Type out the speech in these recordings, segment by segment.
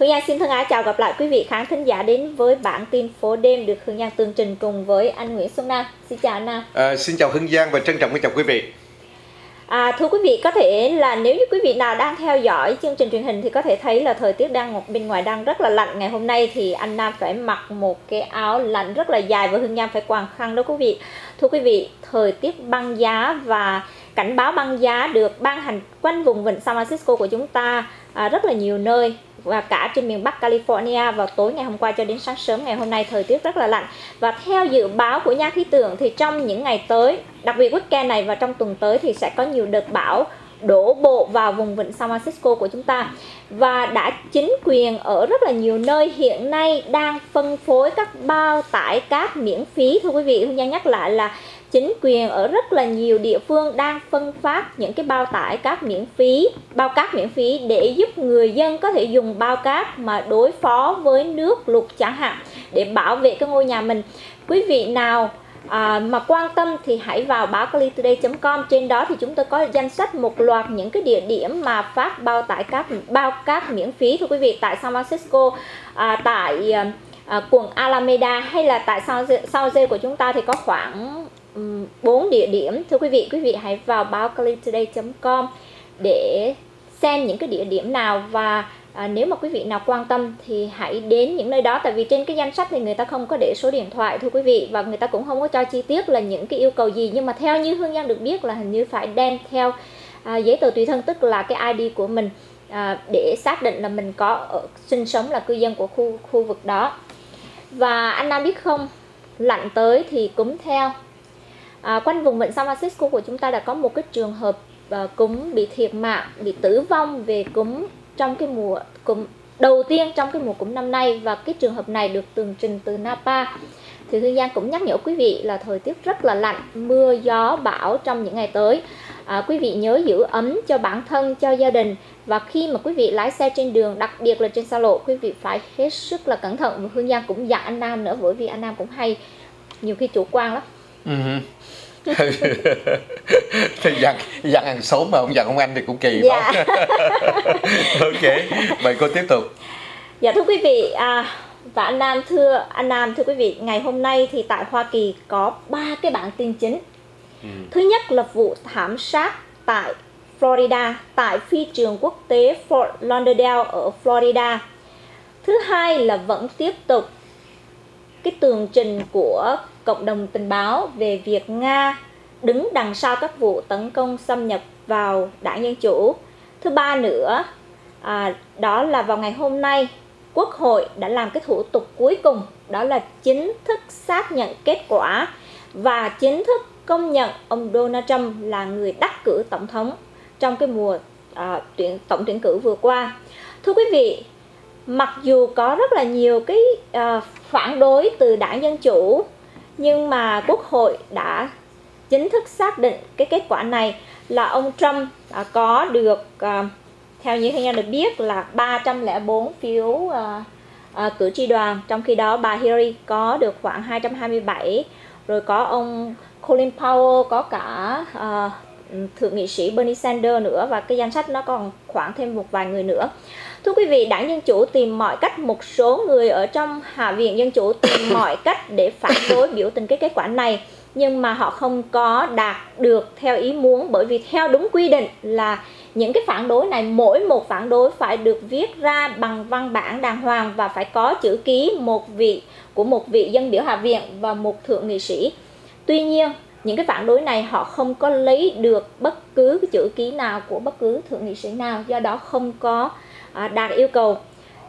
Hương Giang xin thân ái chào gặp lại quý vị khán thính giả đến với bản tin phố đêm được Hương Giang tường trình cùng với anh Nguyễn Xuân Nam. Xin chào anh Nam. Xin chào Hương Giang và trân trọng kính chào quý vị. Thưa quý vị, có thể là nếu như quý vị nào đang theo dõi chương trình truyền hình thì có thể thấy là thời tiết bên ngoài đang rất là lạnh. Ngày hôm nay thì anh Nam phải mặc một cái áo lạnh rất là dài và Hương Giang phải quàng khăn đó quý vị. Thưa quý vị, thời tiết băng giá và cảnh báo băng giá được ban hành quanh vùng vịnh San Francisco của chúng ta rất là nhiều nơi và cả trên miền Bắc California vào tối ngày hôm qua cho đến sáng sớm ngày hôm nay thời tiết rất là lạnh. Và theo dự báo của nhà khí tượng thì trong những ngày tới, đặc biệt weekend này và trong tuần tới thì sẽ có nhiều đợt bão đổ bộ vào vùng vịnh San Francisco của chúng ta. Và đã chính quyền ở rất là nhiều nơi hiện nay đang phân phối các bao tải cát miễn phí. Thưa quý vị, Hương Giang nhắc lại là chính quyền ở rất là nhiều địa phương đang phân phát những cái bao tải cát miễn phí, bao cát miễn phí để giúp người dân có thể dùng bao cát mà đối phó với nước lụt chẳng hạn, để bảo vệ cái ngôi nhà mình. Quý vị nào mà quan tâm thì hãy vào baocalidaytoday.com. Trên đó thì chúng tôi có danh sách một loạt những cái địa điểm mà phát bao cát miễn phí thưa quý vị, tại San Francisco, tại quận Alameda hay là tại San Jose của chúng ta thì có khoảng 4 địa điểm. Thưa quý vị hãy vào baocalidaytoday.com để xem những cái địa điểm nào. Và nếu mà quý vị nào quan tâm thì hãy đến những nơi đó, tại vì trên cái danh sách thì người ta không có để số điện thoại thưa quý vị, và người ta cũng không có cho chi tiết là những cái yêu cầu gì, nhưng mà theo như Hương Giang được biết là hình như phải đem theo giấy tờ tùy thân, tức là cái ID của mình để xác định là mình có sinh sống là cư dân của khu vực đó. Và anh Nam biết không, lạnh tới thì cúm theo. Quanh vùng vịnh San Francisco của chúng ta đã có một cái trường hợp cúm bị thiệt mạng, bị tử vong về cúm trong cái mùa cúm đầu tiên trong cái mùa cúm năm nay, và cái trường hợp này được tường trình từ Napa. Thì Hương Giang cũng nhắc nhở quý vị là thời tiết rất là lạnh, mưa gió bão trong những ngày tới. Quý vị nhớ giữ ấm cho bản thân, cho gia đình, và khi mà quý vị lái xe trên đường, đặc biệt là trên xa lộ, quý vị phải hết sức là cẩn thận. Và Hương Giang cũng dặn anh Nam nữa, bởi vì anh Nam cũng hay nhiều khi chủ quan lắm. Thì dặn hàng xóm mà không dặn ông anh thì cũng kỳ quá. Ok, mời cô tiếp tục. Dạ thưa quý vị và anh Nam, thưa quý vị, ngày hôm nay thì tại Hoa Kỳ có 3 cái bản tin chính. Thứ nhất là vụ thảm sát tại Florida, tại phi trường quốc tế Fort Lauderdale ở Florida. Thứ hai là vẫn tiếp tục cái tường trình của cộng đồng tình báo về việc Nga đứng đằng sau các vụ tấn công xâm nhập vào Đảng Dân Chủ. Thứ ba nữa, đó là vào ngày hôm nay, Quốc hội đã làm cái thủ tục cuối cùng, đó là chính thức xác nhận kết quả và chính thức công nhận ông Donald Trump là người đắc cử tổng thống trong cái mùa tổng tuyển cử vừa qua. Thưa quý vị, mặc dù có rất là nhiều cái phản đối từ Đảng Dân Chủ, nhưng mà Quốc hội đã chính thức xác định cái kết quả này là ông Trump có được, theo như Hương Giang được biết, là 304 phiếu cử tri đoàn. Trong khi đó bà Hillary có được khoảng 227, rồi có ông Colin Powell, có cả thượng nghị sĩ Bernie Sanders nữa, và cái danh sách nó còn khoảng thêm một vài người nữa. Thưa quý vị, Đảng Dân Chủ tìm mọi cách, một số người ở trong Hạ viện Dân Chủ tìm mọi cách để phản đối biểu tình cái kết quả này, nhưng mà họ không có đạt được theo ý muốn, bởi vì theo đúng quy định là những cái phản đối này, mỗi một phản đối phải được viết ra bằng văn bản đàng hoàng và phải có chữ ký của một vị dân biểu Hạ viện và một thượng nghị sĩ. Tuy nhiên, những cái phản đối này họ không có lấy được bất cứ cái chữ ký nào của bất cứ thượng nghị sĩ nào, do đó không có đạt yêu cầu.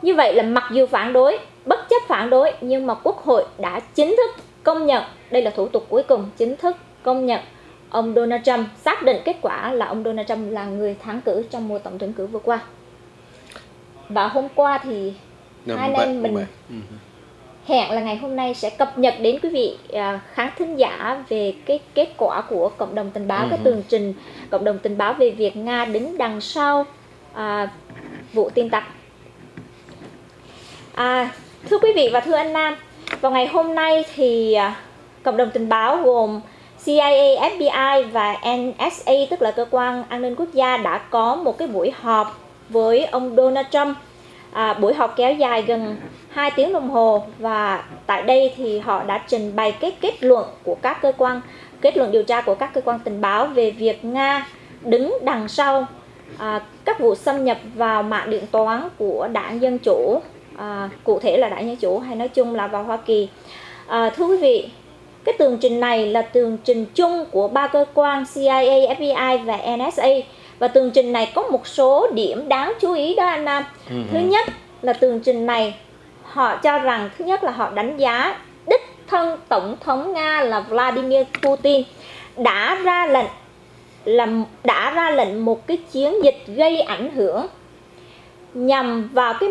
Như vậy là mặc dù phản đối, bất chấp phản đối, nhưng mà Quốc hội đã chính thức công nhận, đây là thủ tục cuối cùng, chính thức công nhận ông Donald Trump, xác định kết quả là ông Donald Trump là người thắng cử trong mùa tổng tuyển cử vừa qua. Và hôm qua thì hai anh mình hẹn là ngày hôm nay sẽ cập nhật đến quý vị khán thính giả về cái kết quả của cộng đồng tình báo, cái tường trình cộng đồng tình báo về việc Nga đứng đằng sau vụ tin tặc. Thưa quý vị và thưa anh Nam, vào ngày hôm nay thì cộng đồng tình báo gồm CIA, FBI và NSA, tức là cơ quan an ninh quốc gia, đã có một cái buổi họp với ông Donald Trump Buổi họp kéo dài gần 2 tiếng đồng hồ, và tại đây thì họ đã trình bày cái kết luận điều tra của các cơ quan tình báo về việc Nga đứng đằng sau các vụ xâm nhập vào mạng điện toán của đảng Dân chủ, cụ thể là đảng Dân chủ hay nói chung là vào Hoa Kỳ. Thưa quý vị, cái tường trình này là tường trình chung của ba cơ quan CIA, FBI và NSA. Và tường trình này có một số điểm đáng chú ý đó anh Nam. Thứ nhất là tường trình này họ cho rằng, thứ nhất là họ đánh giá đích thân Tổng thống Nga là Vladimir Putin đã ra lệnh một cái chiến dịch gây ảnh hưởng nhằm vào cái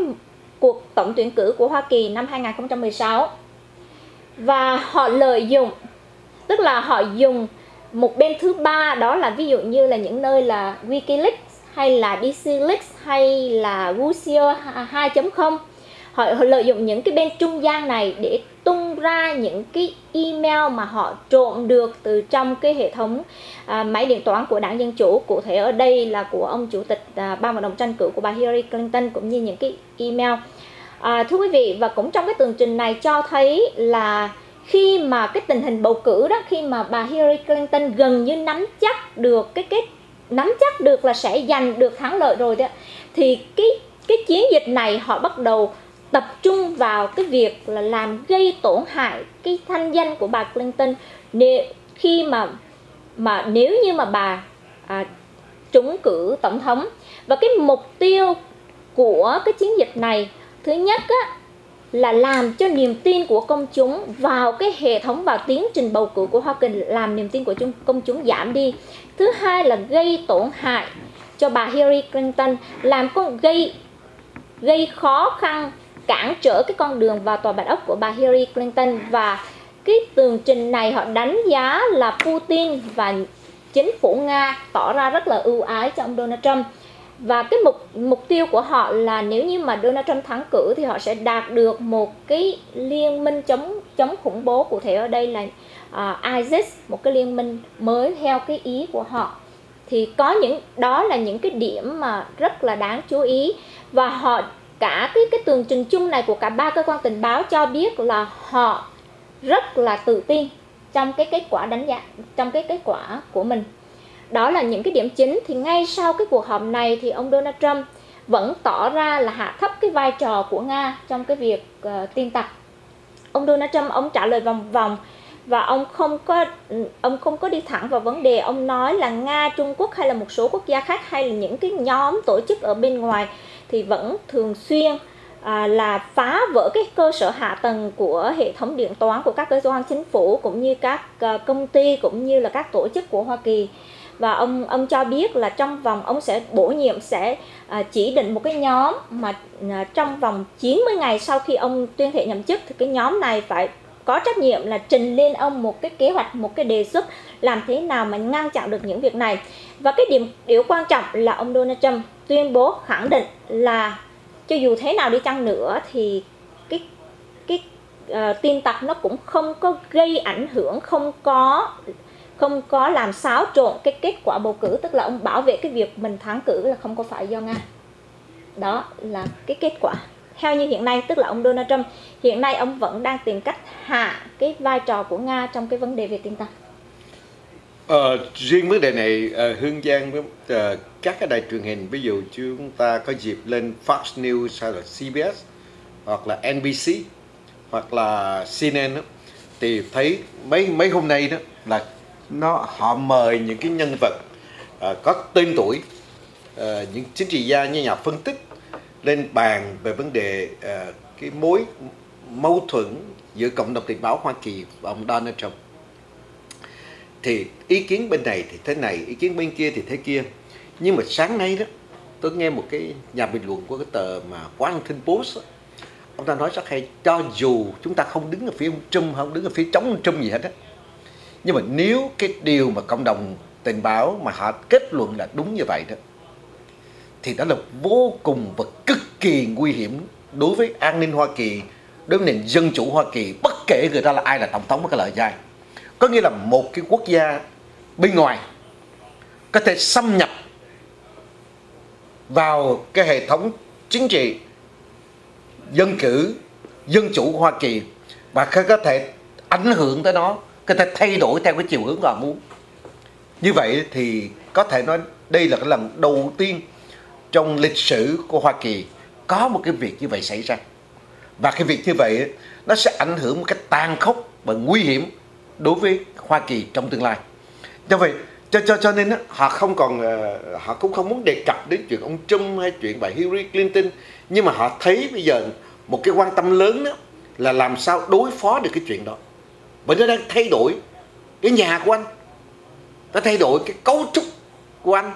cuộc tổng tuyển cử của Hoa Kỳ năm 2016. Và họ lợi dụng, tức là họ dùng một bên thứ ba, đó là ví dụ như là những nơi là Wikileaks hay là DCLeaks hay là Russia 2.0. Họ lợi dụng những cái bên trung gian này để tung ra những cái email mà họ trộm được từ trong cái hệ thống máy điện toán của đảng Dân chủ. Cụ thể ở đây là của ông chủ tịch ban vận động tranh cử của bà Hillary Clinton, cũng như những cái email. Thưa quý vị, và cũng trong cái tường trình này cho thấy là khi mà cái tình hình bầu cử đó, khi mà bà Hillary Clinton gần như nắm chắc được là sẽ giành được thắng lợi rồi đó, thì cái chiến dịch này họ bắt đầu tập trung vào cái việc là làm gây tổn hại cái thanh danh của bà Clinton nếu như mà bà trúng cử tổng thống. Và cái mục tiêu của cái chiến dịch này, thứ nhất á, là làm cho niềm tin của công chúng vào cái hệ thống, vào tiến trình bầu cử của Hoa Kỳ, làm niềm tin của công chúng giảm đi. Thứ hai là gây tổn hại cho bà Hillary Clinton, gây khó khăn, cản trở cái con đường vào tòa bạch ốc của bà Hillary Clinton. Và cái tường trình này họ đánh giá là Putin và chính phủ Nga tỏ ra rất là ưu ái cho ông Donald Trump. Và cái mục tiêu của họ là nếu như mà Donald Trump thắng cử thì họ sẽ đạt được một cái liên minh chống khủng bố, cụ thể ở đây là ISIS, một cái liên minh mới theo cái ý của họ. Thì đó là những cái điểm mà rất là đáng chú ý. Và họ cả cái tường trình chung này của cả ba cơ quan tình báo cho biết là họ rất là tự tin trong cái kết quả đánh giá, trong cái kết quả của mình. Đó là những cái điểm chính. Thì ngay sau cái cuộc họp này thì ông Donald Trump vẫn tỏ ra là hạ thấp cái vai trò của Nga trong cái việc tin tặc. Ông Donald Trump ông trả lời vòng vòng và ông không có đi thẳng vào vấn đề. Ông nói là Nga, Trung Quốc hay là một số quốc gia khác hay là những cái nhóm tổ chức ở bên ngoài thì vẫn thường xuyên là phá vỡ cái cơ sở hạ tầng của hệ thống điện toán của các cơ quan chính phủ cũng như các công ty cũng như là các tổ chức của Hoa Kỳ. Và ông cho biết là trong vòng ông sẽ bổ nhiệm, sẽ chỉ định một cái nhóm mà trong vòng 90 ngày sau khi ông tuyên thệ nhậm chức thì cái nhóm này phải có trách nhiệm là trình lên ông một cái kế hoạch, một cái đề xuất làm thế nào mà ngăn chặn được những việc này. Và cái điều quan trọng là ông Donald Trump tuyên bố khẳng định là cho dù thế nào đi chăng nữa thì cái tin tặc nó cũng không có gây ảnh hưởng, không có làm xáo trộn cái kết quả bầu cử, tức là ông bảo vệ cái việc mình thắng cử là không có phải do Nga. Đó là cái kết quả theo như hiện nay, tức là ông Donald Trump hiện nay ông vẫn đang tìm cách hạ cái vai trò của Nga trong cái vấn đề về tin tặc. Riêng vấn đề này Hương Giang với các cái đài truyền hình, ví dụ chúng ta có dịp lên Fox News hay là CBS hoặc là NBC hoặc là CNN đó, thì thấy mấy hôm nay đó là họ mời những cái nhân vật có tên tuổi, những chính trị gia, như nhà phân tích lên bàn về vấn đề cái mâu thuẫn giữa cộng đồng tình báo Hoa Kỳ và ông Donald Trump. Thì ý kiến bên này thì thế này, ý kiến bên kia thì thế kia. Nhưng mà sáng nay đó tôi nghe một cái nhà bình luận của cái tờ mà Washington Post đó, ông ta nói rất hay, cho dù chúng ta không đứng ở phía ông Trump, không đứng ở phía chống ông Trump gì hết á, nhưng mà nếu cái điều mà cộng đồng tình báo mà họ kết luận là đúng như vậy đó, thì đó là vô cùng và cực kỳ nguy hiểm đối với an ninh Hoa Kỳ, đối với nền dân chủ Hoa Kỳ, bất kể người ta là ai là tổng thống với cái lợi giai. Có nghĩa là một cái quốc gia bên ngoài có thể xâm nhập vào cái hệ thống chính trị dân chủ Hoa Kỳ và có thể ảnh hưởng tới nó, có thể thay đổi theo cái chiều hướng họ muốn. Như vậy thì có thể nói đây là cái lần đầu tiên trong lịch sử của Hoa Kỳ có một cái việc như vậy xảy ra. Và cái việc như vậy nó sẽ ảnh hưởng một cách tàn khốc và nguy hiểm đối với Hoa Kỳ trong tương lai. Do vậy cho nên họ cũng không muốn đề cập đến chuyện ông Trump hay chuyện bà Hillary Clinton, nhưng mà họ thấy bây giờ một cái quan tâm lớn đó là làm sao đối phó được cái chuyện đó. Bởi nó đang thay đổi cái nhà của anh, nó thay đổi cái cấu trúc của anh,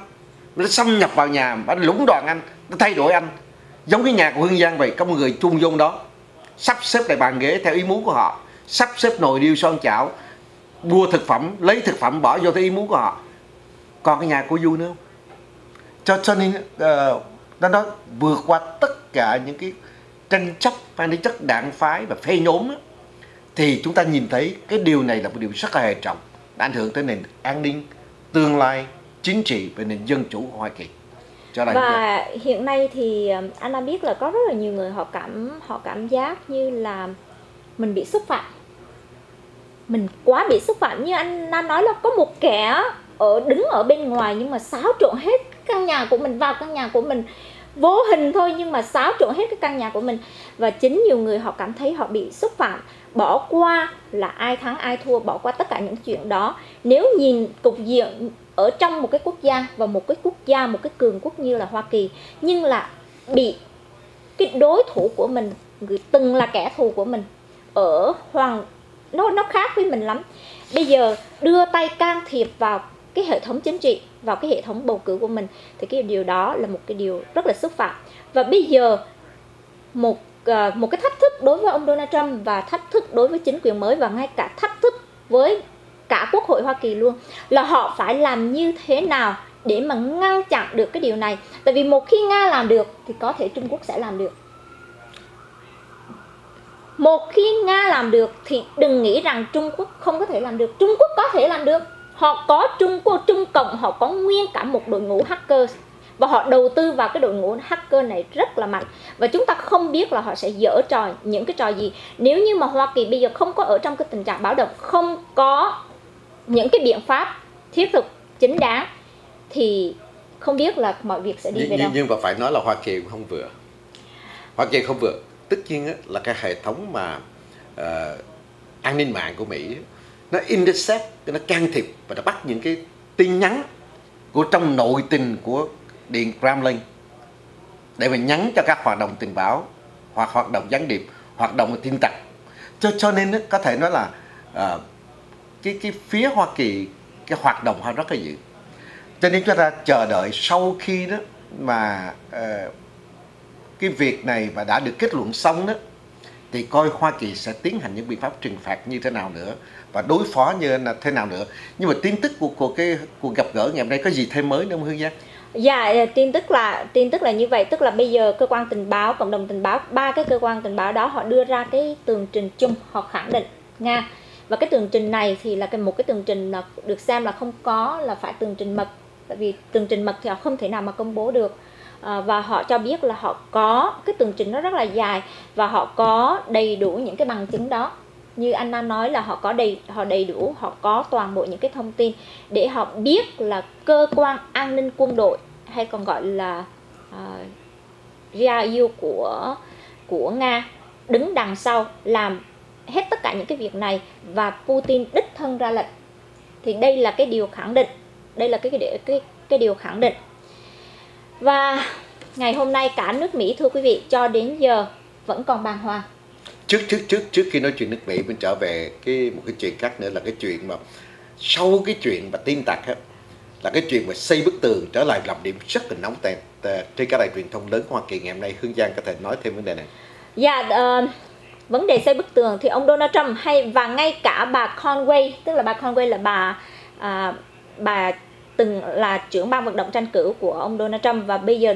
nó xâm nhập vào nhà, nó lũng đoạn anh, nó thay đổi anh. Giống cái nhà của Hương Giang vậy, có một người trung dung đó sắp xếp lại bàn ghế theo ý muốn của họ, sắp xếp nồi niêu son chảo, mua thực phẩm, lấy thực phẩm bỏ vô theo ý muốn của họ. Còn cái nhà của Du nữa không? Cho nên nó vượt qua tất cả những cái tranh chấp mang tính chất đảng phái và phe nhóm đó, thì chúng ta nhìn thấy cái điều này là một điều rất là hệ trọng, đã ảnh hưởng tới nền an ninh, tương lai chính trị và nền dân chủ của Hoa Kỳ. Và hiện nay thì anh đã biết là có rất là nhiều người họ cảm giác như là mình bị xúc phạm, mình quá bị xúc phạm. Như anh Nam nói là có một kẻ đứng ở bên ngoài nhưng mà xáo trộn hết căn nhà của mình, vào căn nhà của mình vô hình thôi nhưng mà xáo trộn hết cái căn nhà của mình. Và chính nhiều người họ cảm thấy họ bị xúc phạm, bỏ qua là ai thắng ai thua, bỏ qua tất cả những chuyện đó. Nếu nhìn cục diện ở trong một cái quốc gia, và một cái cường quốc như là Hoa Kỳ, nhưng là bị cái đối thủ của mình, người từng là kẻ thù của mình ở nó khác với mình lắm. Bây giờ đưa tay can thiệp vào cái hệ thống chính trị, vào cái hệ thống bầu cử của mình, thì cái điều đó là một cái điều rất là xúc phạm. Và bây giờ một cái thách thức đối với ông Donald Trump, và thách thức đối với chính quyền mới, và ngay cả thách thức với cả Quốc hội Hoa Kỳ luôn, là họ phải làm như thế nào để mà ngăn chặn được cái điều này. Tại vì một khi Nga làm được thì có thể Trung Quốc sẽ làm được. Một khi Nga làm được thì đừng nghĩ rằng Trung Quốc không có thể làm được. Trung Quốc có thể làm được. Họ có Trung Cộng, họ có nguyên cả một đội ngũ hacker, và họ đầu tư vào cái đội ngũ hacker này rất là mạnh. Và chúng ta không biết là họ sẽ dở trò những cái trò gì. Nếu như mà Hoa Kỳ bây giờ không có ở trong cái tình trạng báo động, không có những cái biện pháp thiết thực chính đáng, thì không biết là mọi việc sẽ đi về đâu. Nhưng mà phải nói là Hoa Kỳ không vừa. Tất nhiên là cái hệ thống mà an ninh mạng của Mỹ nó intercept, nó can thiệp và nó bắt những cái tin nhắn của trong nội tình của Điện Kremlin để mà nhắn cho các hoạt động tình báo, hoặc hoạt động gián điệp, hoạt động tin tặc. Cho nên có thể nói là cái phía Hoa Kỳ, cái hoạt động họ rất là dữ. Cho nên chúng ta chờ đợi sau khi đó mà cái việc này và đã được kết luận xong đó, thì coi Hoa Kỳ sẽ tiến hành những biện pháp trừng phạt như thế nào nữa, và đối phó như thế nào nữa. Nhưng mà tin tức của cái cuộc gặp gỡ ngày hôm nay có gì thêm mới nữa không Hương Giang? Dạ, tin tức là như vậy, tức là bây giờ cơ quan tình báo, cộng đồng tình báo, ba cái cơ quan tình báo đó họ đưa ra cái tường trình chung, họ khẳng định Nga. Và cái tường trình này thì là một cái tường trình là được xem là không có, là phải tường trình mật, tại vì tường trình mật thì họ không thể nào mà công bố được. Và họ cho biết là họ có cái tường trình nó rất là dài, và họ có đầy đủ những cái bằng chứng đó. Như Anna nói là họ đầy đủ, họ có toàn bộ những cái thông tin để họ biết là cơ quan an ninh quân đội, hay còn gọi là GRU của Nga, đứng đằng sau làm hết tất cả những cái việc này, và Putin đích thân ra lệnh. Thì đây là cái điều khẳng định, đây là cái điều khẳng định. Và ngày hôm nay cả nước Mỹ, thưa quý vị, cho đến giờ vẫn còn bàng hoàng. Trước khi nói chuyện nước Mỹ, mình trở về một cái chuyện khác nữa, là cái chuyện mà sau cái chuyện mà tin tặc á, là cái chuyện mà xây bức tường trở lại làm điểm rất là nóng trên các đài truyền thông lớn của Hoa Kỳ ngày hôm nay. Hương Giang có thể nói thêm vấn đề này. Dạ, vấn đề xây bức tường thì ông Donald Trump và ngay cả bà Conway, tức là bà Conway là bà từng là trưởng ban vận động tranh cử của ông Donald Trump, và bây giờ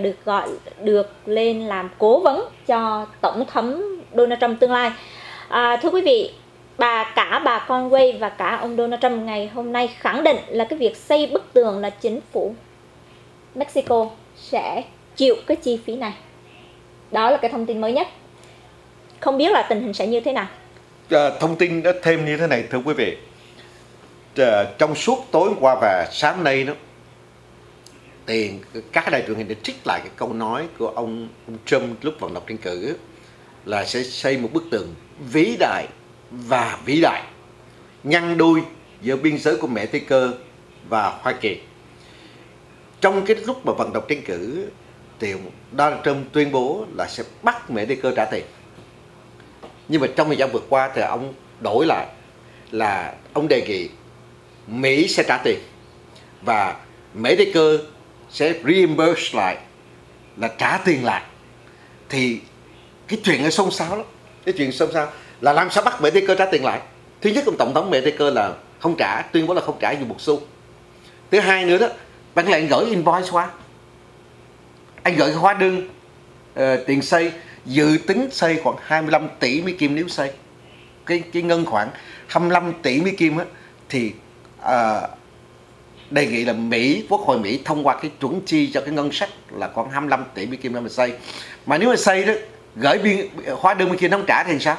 được lên làm cố vấn cho tổng thống Donald Trump tương lai. Thưa quý vị, cả bà Conway và cả ông Donald Trump ngày hôm nay khẳng định là cái việc xây bức tường là chính phủ Mexico sẽ chịu cái chi phí này. Đó là cái thông tin mới nhất. Không biết là tình hình sẽ như thế nào? Thông tin đã thêm như thế này thưa quý vị. Trong suốt tối qua và sáng nay đó, thì các đài truyền hình đã trích lại cái câu nói của ông Trump lúc vận động tranh cử là sẽ xây một bức tường vĩ đại và vĩ đại ngăn đuôi giữa biên giới của Mẹ Tây Cơ và Hoa Kỳ. Trong cái lúc mà vận động tranh cử thì Donald Trump tuyên bố là sẽ bắt Mẹ Tây Cơ trả tiền. Nhưng mà trong thời gian vừa qua thì ông đổi lại là ông đề nghị Mỹ sẽ trả tiền và Mẹ Tây Cơ sẽ reimburse lại, là trả tiền lại. Thì cái chuyện nó xôn xao lắm. Cái chuyện xôn xao là làm sao bắt Mẹ Tây Cơ trả tiền lại. Thứ nhất, ông tổng thống Mẹ Tây Cơ là không trả, tuyên bố là không trả dù một xu. Thứ hai nữa đó, bạn lại gửi invoice qua, anh gửi hóa đơn tiền xây, dự tính xây khoảng 25 tỷ Mỹ Kim nếu xây. Cái ngân khoảng 25 tỷ Mỹ Kim á, thì đề nghị là Mỹ, Quốc hội Mỹ thông qua cái chuẩn chi cho cái ngân sách là khoảng 25 tỷ Mỹ Kim để mà xây. Mà nếu mà xây đó, gửi hóa đơn bên kia nó không trả thì sao?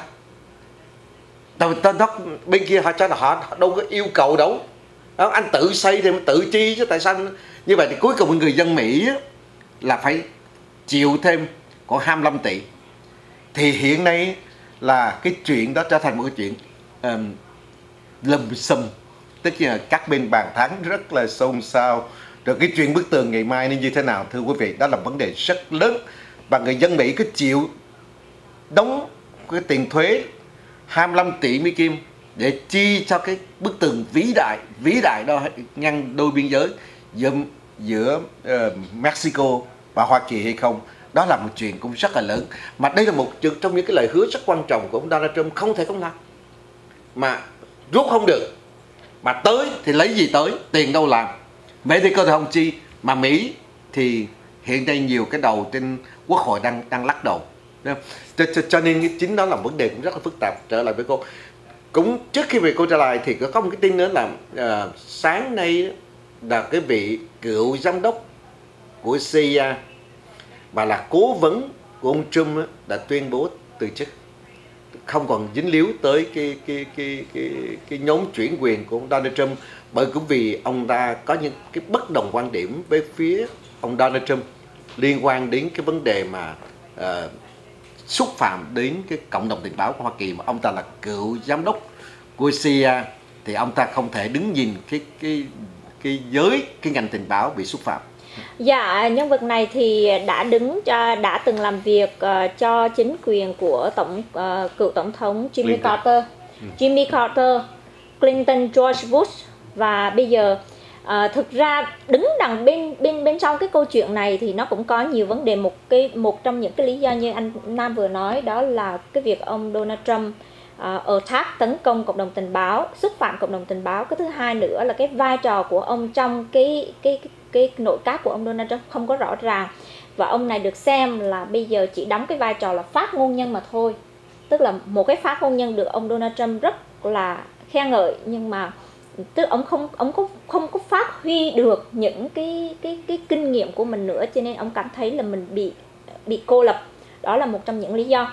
Bên kia họ cho là họ đâu có yêu cầu đâu. Đó, anh tự xây thì tự chi chứ tại sao như vậy? Thì cuối cùng người dân Mỹ là phải chịu thêm còn 25 tỷ. Thì hiện nay là cái chuyện đó trở thành một cái chuyện lùm xùm, tức là các bên bàn tán rất là xôn xao. Rồi cái chuyện bức tường ngày mai nên như thế nào thưa quý vị, đó là vấn đề rất lớn. Và người dân Mỹ cứ chịu đóng cái tiền thuế 25 tỷ Mỹ Kim để chi cho cái bức tường vĩ đại đó ngăn đôi biên giới giữa Mexico và Hoa Kỳ hay không. Đó là một chuyện cũng rất là lớn. Mà đây là một trong những cái lời hứa rất quan trọng của ông Donald Trump, không thể không làm. Mà rút không được, mà tới thì lấy gì tới, tiền đâu làm. Mỹ thì cơ thể không chi, mà Mỹ thì hiện nay nhiều cái đầu trên quốc hội đang lắc đầu. Cho nên chính đó là vấn đề cũng rất là phức tạp. Trở lại với cô, cũng trước khi về cô trở lại thì có một cái tin nữa là sáng nay là cái vị cựu giám đốc của CIA và là cố vấn của ông Trump đã tuyên bố từ chức, không còn dính líu tới cái nhóm chuyển quyền của ông Donald Trump, bởi cũng vì ông ta có những cái bất đồng quan điểm với phía ông Donald Trump liên quan đến cái vấn đề mà xúc phạm đến cái cộng đồng tình báo của Hoa Kỳ. Mà ông ta là cựu giám đốc của CIA thì ông ta không thể đứng nhìn cái ngành tình báo bị xúc phạm. Dạ, nhân vật này thì đã từng làm việc cho chính quyền của cựu tổng thống Jimmy Carter, Clinton, George Bush. Và bây giờ thực ra đứng đằng bên sau cái câu chuyện này thì nó cũng có nhiều vấn đề. Một trong những cái lý do như anh Nam vừa nói đó là cái việc ông Donald Trump attack, tấn công cộng đồng tình báo, xúc phạm cộng đồng tình báo. Cái thứ hai nữa là cái vai trò của ông trong cái nội các của ông Donald Trump không có rõ ràng, và ông này được xem là bây giờ chỉ đóng cái vai trò là phát ngôn nhân mà thôi, tức là một cái phát ngôn nhân được ông Donald Trump rất là khen ngợi, nhưng mà tức ông không có phát huy được những cái kinh nghiệm của mình nữa, cho nên ông cảm thấy là mình bị cô lập. Đó là một trong những lý do.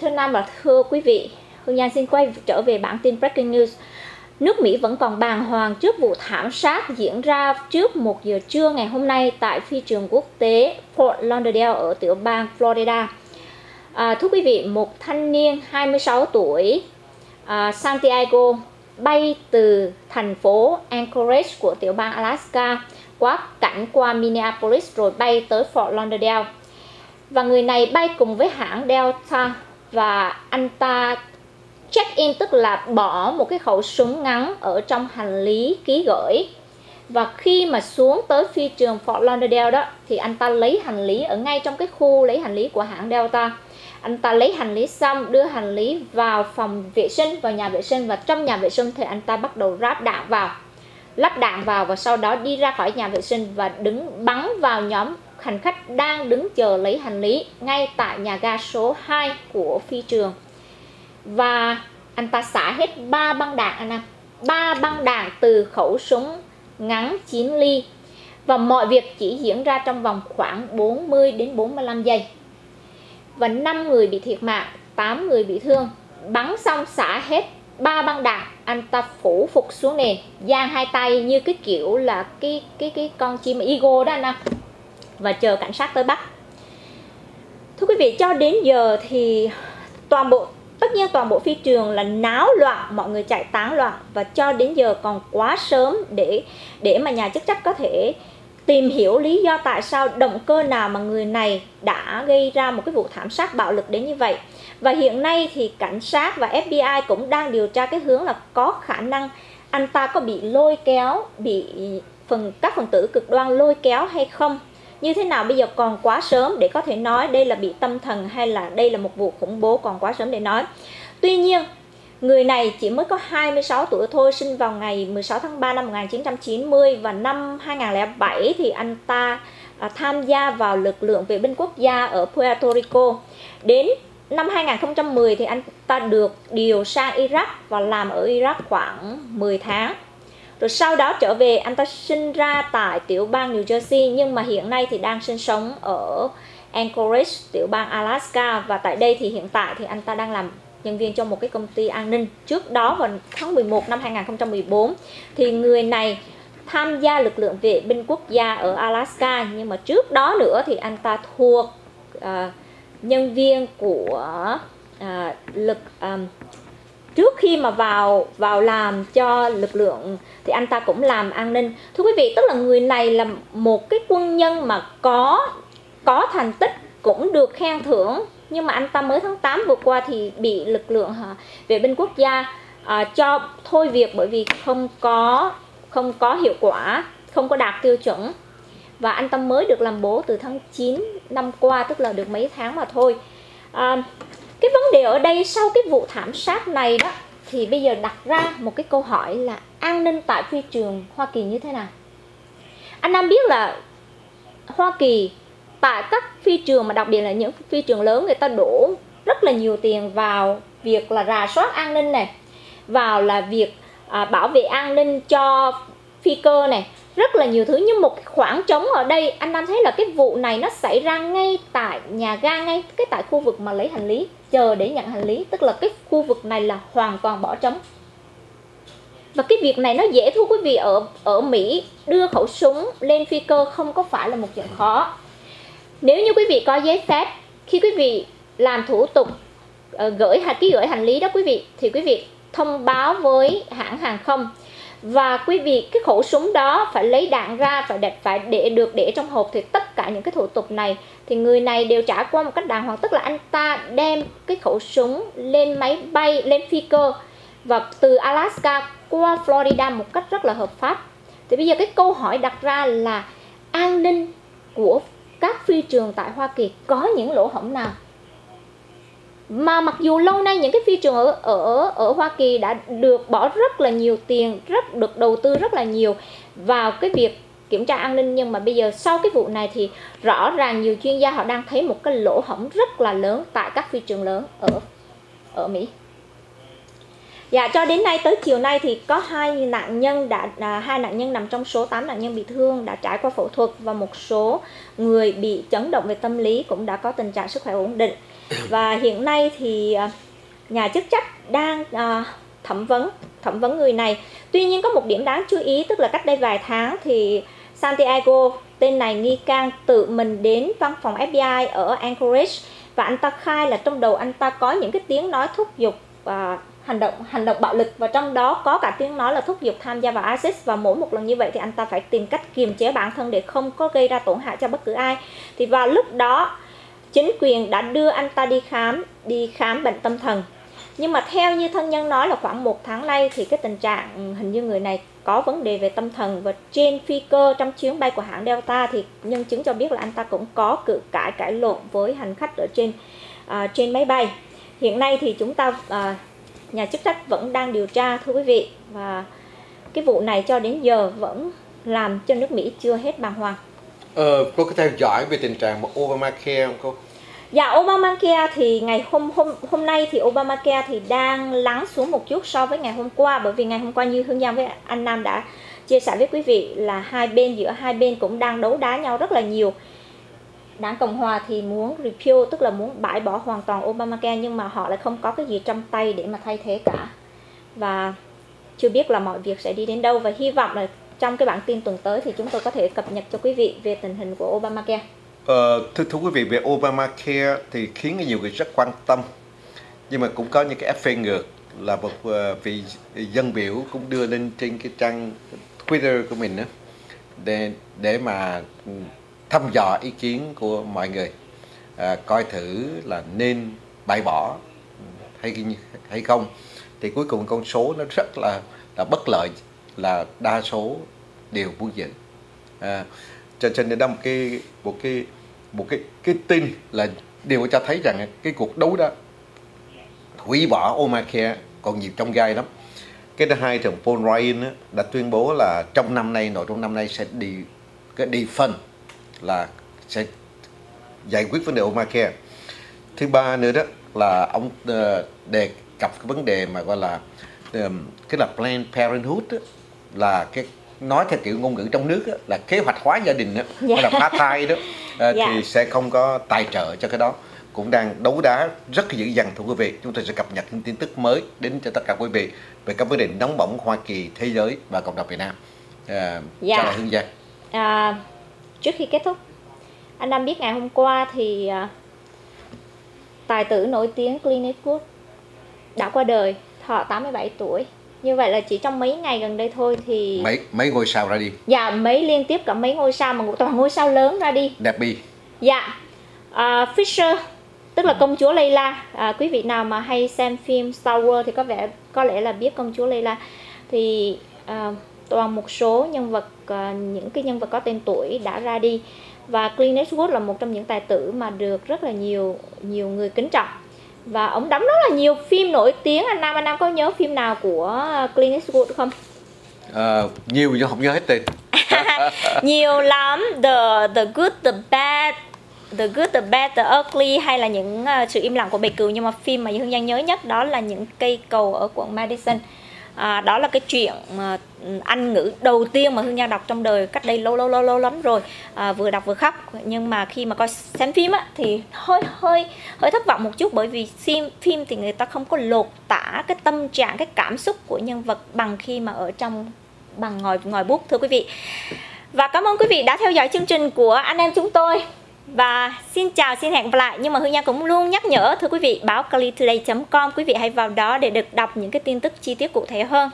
Thưa Nam và thưa quý vị, Hương Giang xin quay trở về bản tin Breaking News. Nước Mỹ vẫn còn bàng hoàng trước vụ thảm sát diễn ra trước 1 giờ trưa ngày hôm nay tại phi trường quốc tế Fort Lauderdale ở tiểu bang Florida. Thưa quý vị, một thanh niên 26 tuổi Santiago bay từ thành phố Anchorage của tiểu bang Alaska, cảnh qua Minneapolis rồi bay tới Fort Lauderdale. Và người này bay cùng với hãng Delta, và anh ta check-in, tức là bỏ một cái khẩu súng ngắn ở trong hành lý ký gửi. Và khi mà xuống tới phi trường Fort Lauderdale đó thì anh ta lấy hành lý ở ngay trong cái khu lấy hành lý của hãng Delta. Anh ta lấy hành lý xong đưa hành lý vào phòng vệ sinh, vào nhà vệ sinh, và trong nhà vệ sinh thì anh ta bắt đầu lắp đạn vào, và sau đó đi ra khỏi nhà vệ sinh và bắn vào nhóm hành khách đang đứng chờ lấy hành lý ngay tại nhà ga số 2 của phi trường. Và anh ta xả hết 3 băng đạn, 3 băng đạn từ khẩu súng ngắn 9 ly. Và mọi việc chỉ diễn ra trong vòng khoảng 40 đến 45 giây. và 5 người bị thiệt mạng, 8 người bị thương. Bắn xong xả hết 3 băng đạn, anh ta phủ phục xuống nền, giang hai tay như cái kiểu là cái con chim eagle đó anh ạ, và chờ cảnh sát tới bắt. Thưa quý vị, cho đến giờ thì tất nhiên toàn bộ phi trường là náo loạn, mọi người chạy tán loạn, và cho đến giờ còn quá sớm để mà nhà chức trách có thể tìm hiểu lý do tại sao, động cơ nào mà người này đã gây ra một cái vụ thảm sát bạo lực đến như vậy. Và hiện nay thì cảnh sát và FBI cũng đang điều tra cái hướng là có khả năng anh ta có bị lôi kéo, bị các phần tử cực đoan lôi kéo hay không. Như thế nào bây giờ còn quá sớm để có thể nói đây là bị tâm thần hay là đây là một vụ khủng bố, còn quá sớm để nói. Tuy nhiên, người này chỉ mới có 26 tuổi thôi, sinh vào ngày 16 tháng 3 năm 1990, và năm 2007 thì anh ta tham gia vào lực lượng vệ binh quốc gia ở Puerto Rico. Đến năm 2010 thì anh ta được điều sang Iraq và làm ở Iraq khoảng 10 tháng. Rồi sau đó trở về, anh ta sinh ra tại tiểu bang New Jersey, nhưng mà hiện nay thì đang sinh sống ở Anchorage, tiểu bang Alaska. Và tại đây thì hiện tại thì anh ta đang làm nhân viên cho một cái công ty an ninh. Trước đó vào tháng 11 năm 2014 thì người này tham gia lực lượng vệ binh quốc gia ở Alaska, nhưng mà trước đó nữa thì anh ta thuộc nhân viên của trước khi mà vào làm cho lực lượng thì anh ta cũng làm an ninh. Thưa quý vị, tức là người này là một cái quân nhân mà có thành tích, cũng được khen thưởng, nhưng mà anh ta mới tháng 8 vừa qua thì bị lực lượng vệ binh quốc gia cho thôi việc, bởi vì không có hiệu quả, không có đạt tiêu chuẩn. Và anh ta mới được làm bố từ tháng 9 năm qua, tức là được mấy tháng mà thôi. Cái vấn đề ở đây sau cái vụ thảm sát này đó thì bây giờ đặt ra một cái câu hỏi là an ninh tại phi trường Hoa Kỳ như thế nào. Anh Nam biết là Hoa Kỳ tại các phi trường, mà đặc biệt là những phi trường lớn, người ta đổ rất là nhiều tiền vào việc là rà soát an ninh này, vào là việc bảo vệ an ninh cho phi cơ này, rất là nhiều thứ. Nhưng một khoảng trống ở đây, anh Nam thấy là cái vụ này nó xảy ra ngay tại nhà ga, ngay cái tại khu vực mà lấy hành lý, chờ để nhận hành lý, tức là cái khu vực này là hoàn toàn bỏ trống. Và cái việc này nó dễ, thưa quý vị, ở Mỹ đưa khẩu súng lên phi cơ không có phải là một chuyện khó. Nếu như quý vị có giấy phép, khi quý vị làm thủ tục ký gửi hành lý đó quý vị, thì quý vị thông báo với hãng hàng không, và quý vị cái khẩu súng đó phải lấy đạn ra, phải để trong hộp. Thì tất cả những cái thủ tục này thì người này đều trải qua một cách đàng hoàng, tức là anh ta đem cái khẩu súng lên máy bay, lên phi cơ, và từ Alaska qua Florida một cách rất là hợp pháp. Thì bây giờ cái câu hỏi đặt ra là an ninh của các phi trường tại Hoa Kỳ có những lỗ hổng nào? Mà mặc dù lâu nay những cái phi trường ở Hoa Kỳ đã được bỏ rất là nhiều tiền, được đầu tư rất là nhiều vào cái việc kiểm tra an ninh, nhưng mà bây giờ sau cái vụ này thì rõ ràng nhiều chuyên gia họ đang thấy một cái lỗ hổng rất là lớn tại các phi trường lớn ở Mỹ. Dạ, cho đến nay, tới chiều nay thì có hai nạn nhân nằm trong số 8 nạn nhân bị thương đã trải qua phẫu thuật, và một số người bị chấn động về tâm lý cũng đã có tình trạng sức khỏe ổn định. Và hiện nay thì nhà chức trách đang thẩm vấn người này. Tuy nhiên có một điểm đáng chú ý, tức là cách đây vài tháng thì Santiago, tên này nghi can, tự mình đến văn phòng FBI ở Anchorage, và anh ta khai là trong đầu anh ta có những cái tiếng nói thúc giục hành động bạo lực, và trong đó có cả tiếng nói là thúc giục tham gia vào ISIS, và mỗi một lần như vậy thì anh ta phải tìm cách kiềm chế bản thân để không có gây ra tổn hại cho bất cứ ai. Thì vào lúc đó chính quyền đã đưa anh ta đi khám bệnh tâm thần. Nhưng mà theo như thân nhân nói là khoảng một tháng nay thì cái tình trạng hình như người này có vấn đề về tâm thần, và trên phi cơ trong chuyến bay của hãng Delta thì nhân chứng cho biết là anh ta cũng có cự cãi lộn với hành khách ở trên máy bay. Hiện nay thì nhà chức trách vẫn đang điều tra, thưa quý vị, và cái vụ này cho đến giờ vẫn làm cho nước Mỹ chưa hết bàng hoàng. Cô có theo dõi về tình trạng Obamacare không cô? Dạ, Obamacare thì hôm nay thì Obamacare thì đang lắng xuống một chút so với ngày hôm qua, bởi vì ngày hôm qua như Hương Giang với anh Nam đã chia sẻ với quý vị là hai bên cũng đang đấu đá nhau rất là nhiều. Đảng Cộng Hòa thì muốn repeal, tức là muốn bãi bỏ hoàn toàn Obamacare, nhưng mà họ lại không có cái gì trong tay để mà thay thế cả. Và chưa biết là mọi việc sẽ đi đến đâu, và hy vọng là trong cái bản tin tuần tới thì chúng tôi có thể cập nhật cho quý vị về tình hình của Obamacare. Thưa quý vị, về Obamacare thì khiến nhiều người rất quan tâm, nhưng mà cũng có những cái phê ngược. Là một vị dân biểu cũng đưa lên trên cái trang Twitter của mình đó, để mà thăm dò ý kiến của mọi người, coi thử là nên bãi bỏ hay không. Thì cuối cùng con số nó rất là bất lợi, là đa số đều muốn giữ. Cho nên đó một cái tin là điều cho thấy rằng cái cuộc đấu đó hủy bỏ Obamacare còn nhiều trong gai lắm. Cái thứ hai, thượng Paul Ryan đã tuyên bố là trong năm nay, nội trong năm nay sẽ đi phân, là sẽ giải quyết vấn đề Obamacare. Thứ ba nữa đó là ông đề cập cái vấn đề mà gọi là cái là Planned Parenthood đó, là cái nói theo kiểu ngôn ngữ trong nước đó, là kế hoạch hóa gia đình đó, hay là phá thai đó, thì sẽ không có tài trợ cho cái đó. Cũng đang đấu đá rất dữ dằn, thưa quý vị. Chúng tôi sẽ cập nhật những tin tức mới đến cho tất cả quý vị về các vấn đề nóng bỏng Hoa Kỳ, thế giới và cộng đồng Việt Nam. Chào lại Hương Giang. Trước khi kết thúc, anh Nam biết ngày hôm qua thì tài tử nổi tiếng Clint Eastwood đã qua đời, thọ 87 tuổi. Như vậy là chỉ trong mấy ngày gần đây thôi thì mấy ngôi sao ra đi. Dạ, mấy liên tiếp cả mấy ngôi sao, mà toàn ngôi sao lớn ra đi. Đẹp bi. Dạ. Fisher, tức là công chúa Layla, quý vị nào mà hay xem phim Star Wars thì có lẽ là biết công chúa Layla. Thì toàn một số nhân vật, những cái nhân vật có tên tuổi đã ra đi. Và Clint Eastwood là một trong những tài tử mà được rất là nhiều người kính trọng. Và ông đóng rất là nhiều phim nổi tiếng. Anh Nam có nhớ phim nào của Clint Eastwood không? Nhiều nhưng không nhớ hết tên. Nhiều lắm. The Good, The Bad, The Good, The Bad, The Ugly, hay là những sự im lặng của bầy cừu. Nhưng mà phim mà Hương Giang nhớ nhất đó là những cây cầu ở quận Madison. Đó là cái chuyện Anh ngữ đầu tiên mà Hương Giang đọc trong đời, cách đây lâu lắm rồi. Vừa đọc vừa khóc. Nhưng mà khi mà coi xem phim á, thì hơi thất vọng một chút, bởi vì phim thì người ta không có lột tả cái tâm trạng, cái cảm xúc của nhân vật bằng khi mà ở trong, bằng ngòi bút, thưa quý vị. Và cảm ơn quý vị đã theo dõi chương trình của anh em chúng tôi. Và xin chào, xin hẹn gặp lại. Nhưng mà Hương Giang cũng luôn nhắc nhở, thưa quý vị, báo cali-today.com, quý vị hãy vào đó để được đọc những cái tin tức chi tiết cụ thể hơn.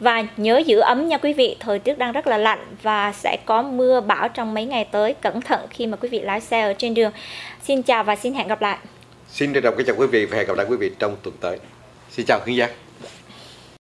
Và nhớ giữ ấm nha quý vị, thời tiết đang rất là lạnh và sẽ có mưa bão trong mấy ngày tới. Cẩn thận khi mà quý vị lái xe ở trên đường. Xin chào và xin hẹn gặp lại. Xin được đọc kính chào quý vị và hẹn gặp lại quý vị trong tuần tới. Xin chào Hương Giang.